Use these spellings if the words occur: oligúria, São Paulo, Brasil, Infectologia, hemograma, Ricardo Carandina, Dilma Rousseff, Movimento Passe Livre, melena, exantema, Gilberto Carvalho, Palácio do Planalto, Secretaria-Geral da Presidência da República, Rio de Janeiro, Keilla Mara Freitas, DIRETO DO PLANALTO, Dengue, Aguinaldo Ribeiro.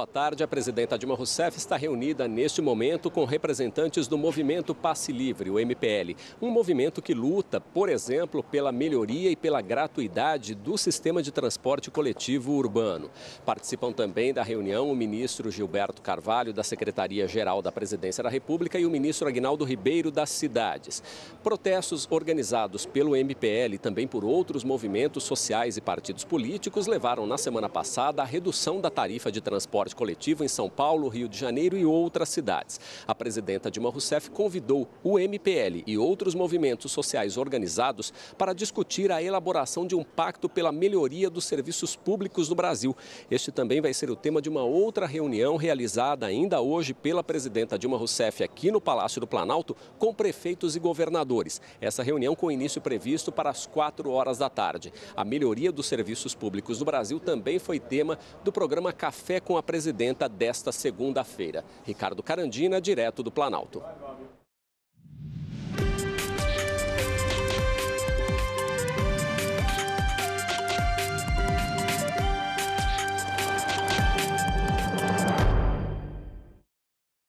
boa tarde. A presidenta Dilma Rousseff está reunida neste momento com representantes do Movimento Passe Livre, o MPL. Um movimento que luta, por exemplo, pela melhoria e pela gratuidade do sistema de transporte coletivo urbano. Participam também da reunião o ministro Gilberto Carvalho, da Secretaria-Geral da Presidência da República, e o ministro Aguinaldo Ribeiro, das Cidades. Protestos organizados pelo MPL e também por outros movimentos sociais e partidos políticos levaram na semana passada a redução da tarifa de transporte coletivo em São Paulo, Rio de Janeiro e outras cidades. A presidenta Dilma Rousseff convidou o MPL e outros movimentos sociais organizados para discutir a elaboração de um pacto pela melhoria dos serviços públicos no Brasil. Este também vai ser o tema de uma outra reunião realizada ainda hoje pela presidenta Dilma Rousseff aqui no Palácio do Planalto com prefeitos e governadores. Essa reunião com início previsto para as 16h. A melhoria dos serviços públicos no Brasil também foi tema do programa Café com a Presidenta desta segunda-feira. Ricardo Carandina, direto do Planalto.